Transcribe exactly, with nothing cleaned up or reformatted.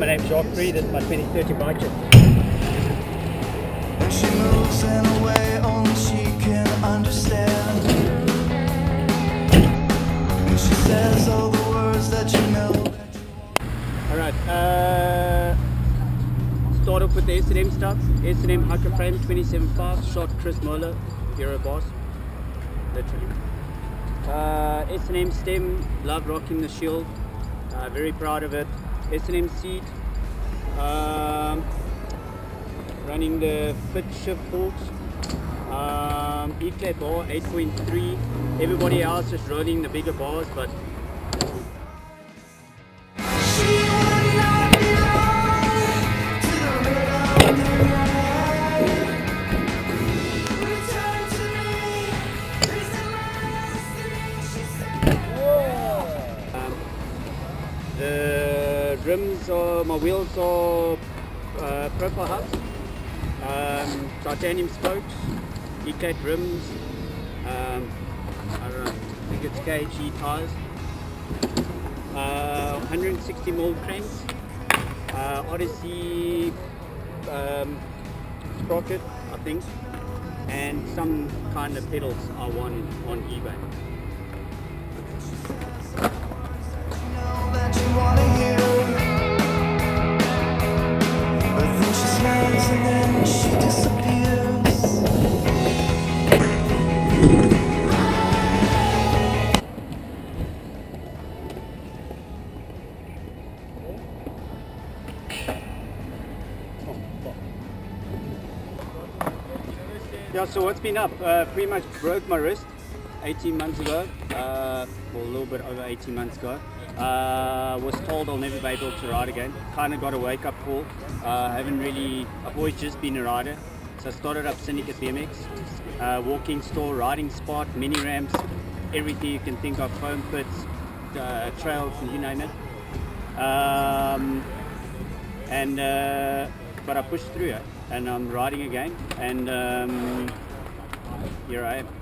my name's Jacques Fourie. This is my twenty thirty bike trip. She moves in a way only she can understand. She says all the words that you know. Alright, uh, start off with the S and M stuff. S and M Hackerframe two seventy-five, shot Chris Muller, hero boss, literally. Uh, S and M STEM, love rocking the shield, uh, very proud of it. S and M seat, um, running the fit shift forks, um, Eclat bar eight point three, everybody else is rolling the bigger bars, but rims are, my wheels are uh, Profile hubs, um, titanium spokes, Eclat rims, um, I don't know, I think it's K G tires, uh, one hundred sixty millimeter cranks, uh, Odyssey um, sprocket I think, and some kind of pedals I won on eBay. And then she disappears. Yeah, so what's been up? Uh, pretty much broke my wrist eighteen months ago, uh, well, a little bit over eighteen months ago. I uh, was told I'll never be able to ride again. Kind of got a wake up call. Uh, haven't really, I've always just been a rider. So I started up Syndicate B M X, uh, walking store, riding spot, mini ramps, everything you can think of, foam pits, uh, trails, you name it. Um, and, uh, but I pushed through it and I'm riding again and um, here I am.